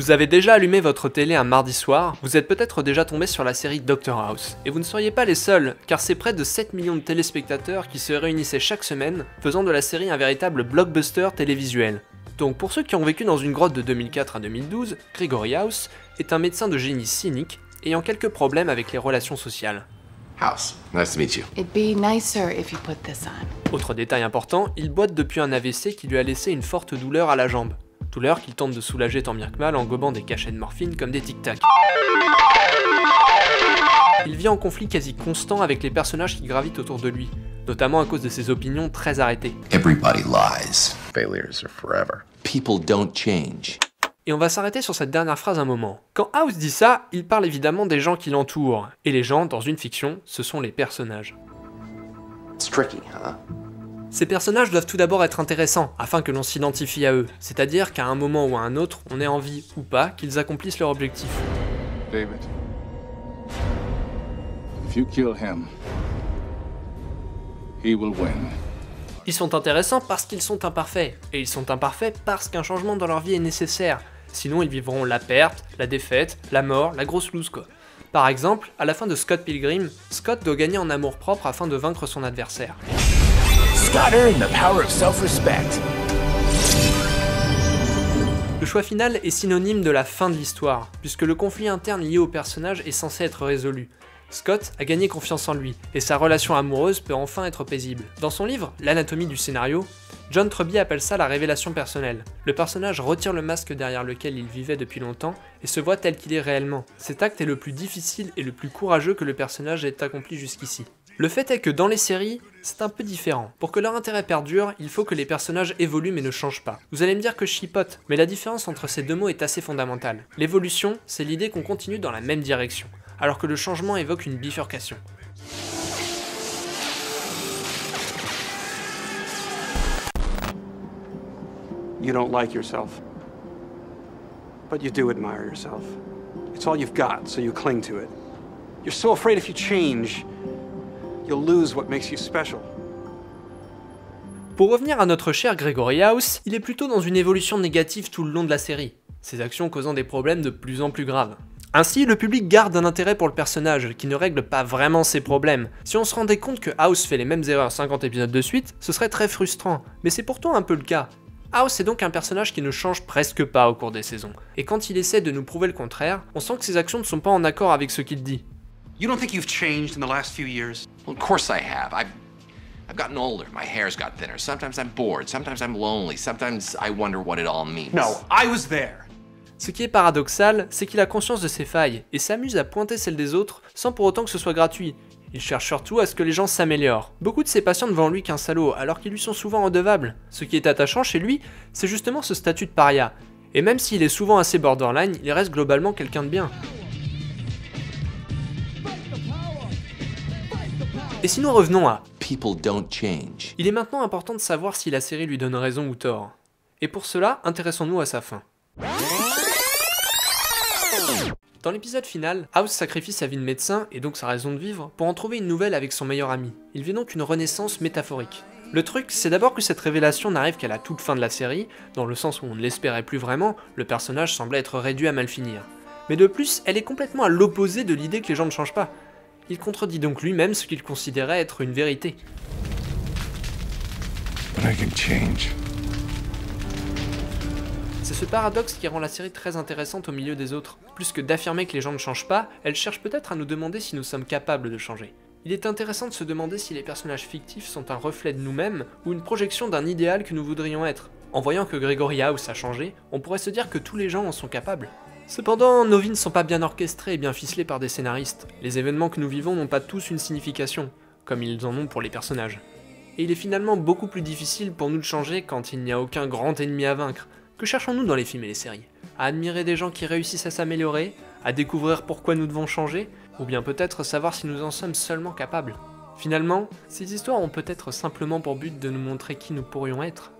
vous avez déjà allumé votre télé un mardi soir, vous êtes peut-être déjà tombé sur la série Dr House. Et vous ne seriez pas les seuls, car c'est près de 7 millions de téléspectateurs qui se réunissaient chaque semaine, faisant de la série un véritable blockbuster télévisuel. Donc pour ceux qui ont vécu dans une grotte de 2004 à 2012, Gregory House est un médecin de génie cynique, ayant quelques problèmes avec les relations sociales. House, nice to meet you. It'd be nicer if you put this on. Autre détail important, il boite depuis un AVC qui lui a laissé une forte douleur à la jambe. Douleur qu'il tente de soulager tant bien que mal en gobant des cachets de morphine comme des tic-tac. Il vit en conflit quasi constant avec les personnages qui gravitent autour de lui, notamment à cause de ses opinions très arrêtées. Everybody lies. Failures are forever. People don't change. Et on va s'arrêter sur cette dernière phrase un moment. Quand House dit ça, il parle évidemment des gens qui l'entourent. Et les gens, dans une fiction, ce sont les personnages. It's tricky, huh? Ces personnages doivent tout d'abord être intéressants, afin que l'on s'identifie à eux. C'est-à-dire qu'à un moment ou à un autre, on ait envie, ou pas, qu'ils accomplissent leur objectif. David. If you kill him, he will win. Ils sont intéressants parce qu'ils sont imparfaits, et ils sont imparfaits parce qu'un changement dans leur vie est nécessaire. Sinon, ils vivront la perte, la défaite, la mort, la grosse loose quoi. Par exemple, à la fin de Scott Pilgrim, Scott doit gagner en amour-propre afin de vaincre son adversaire. Scott earned the power of self-respect. Le choix final est synonyme de la fin de l'histoire, puisque le conflit interne lié au personnage est censé être résolu. Scott a gagné confiance en lui, et sa relation amoureuse peut enfin être paisible. Dans son livre, L'anatomie du scénario, John Truby appelle ça la révélation personnelle. Le personnage retire le masque derrière lequel il vivait depuis longtemps, et se voit tel qu'il est réellement. Cet acte est le plus difficile et le plus courageux que le personnage ait accompli jusqu'ici. Le fait est que dans les séries, c'est un peu différent. Pour que leur intérêt perdure, il faut que les personnages évoluent mais ne changent pas. Vous allez me dire que je chipote, mais la différence entre ces deux mots est assez fondamentale. L'évolution, c'est l'idée qu'on continue dans la même direction, alors que le changement évoque une bifurcation. You don't like yourself, but you do admire yourself. It's all you've got, so you cling to it. You're so afraid if you change, you'll lose what makes you special. Pour revenir à notre cher Gregory House, il est plutôt dans une évolution négative tout le long de la série, ses actions causant des problèmes de plus en plus graves. Ainsi, le public garde un intérêt pour le personnage, qui ne règle pas vraiment ses problèmes. Si on se rendait compte que House fait les mêmes erreurs 50 épisodes de suite, ce serait très frustrant, mais c'est pourtant un peu le cas. House est donc un personnage qui ne change presque pas au cours des saisons, et quand il essaie de nous prouver le contraire, on sent que ses actions ne sont pas en accord avec ce qu'il dit. You don't think you've changed in the last few years? Well, of course I have. I've gotten older, my hair's got thinner, sometimes I'm bored, sometimes I'm lonely, sometimes I wonder what it all means. No, I was there. Ce qui est paradoxal, c'est qu'il a conscience de ses failles, et s'amuse à pointer celles des autres, sans pour autant que ce soit gratuit. Il cherche surtout à ce que les gens s'améliorent. Beaucoup de ses patients ne voient en lui qu'un salaud, alors qu'ils lui sont souvent redevables. Ce qui est attachant chez lui, c'est justement ce statut de paria. Et même s'il est souvent assez borderline, il reste globalement quelqu'un de bien. Et sinon revenons à People don't change. Il est maintenant important de savoir si la série lui donne raison ou tort. Et pour cela, intéressons-nous à sa fin. Dans l'épisode final, House sacrifie sa vie de médecin, et donc sa raison de vivre, pour en trouver une nouvelle avec son meilleur ami. Il vit donc une renaissance métaphorique. Le truc, c'est d'abord que cette révélation n'arrive qu'à la toute fin de la série, dans le sens où on ne l'espérait plus vraiment, le personnage semblait être réduit à mal finir. Mais de plus, elle est complètement à l'opposé de l'idée que les gens ne changent pas. Il contredit donc lui-même ce qu'il considérait être une vérité. Mais je peux changer. C'est ce paradoxe qui rend la série très intéressante au milieu des autres. Plus que d'affirmer que les gens ne changent pas, elle cherche peut-être à nous demander si nous sommes capables de changer. Il est intéressant de se demander si les personnages fictifs sont un reflet de nous-mêmes ou une projection d'un idéal que nous voudrions être. En voyant que Gregory House a changé, on pourrait se dire que tous les gens en sont capables. Cependant, nos vies ne sont pas bien orchestrées et bien ficelées par des scénaristes. Les événements que nous vivons n'ont pas tous une signification, comme ils en ont pour les personnages. Et il est finalement beaucoup plus difficile pour nous de changer quand il n'y a aucun grand ennemi à vaincre. Que cherchons-nous dans les films et les séries? À admirer des gens qui réussissent à s'améliorer? À découvrir pourquoi nous devons changer? Ou bien peut-être savoir si nous en sommes seulement capables? Finalement, ces histoires ont peut-être simplement pour but de nous montrer qui nous pourrions être.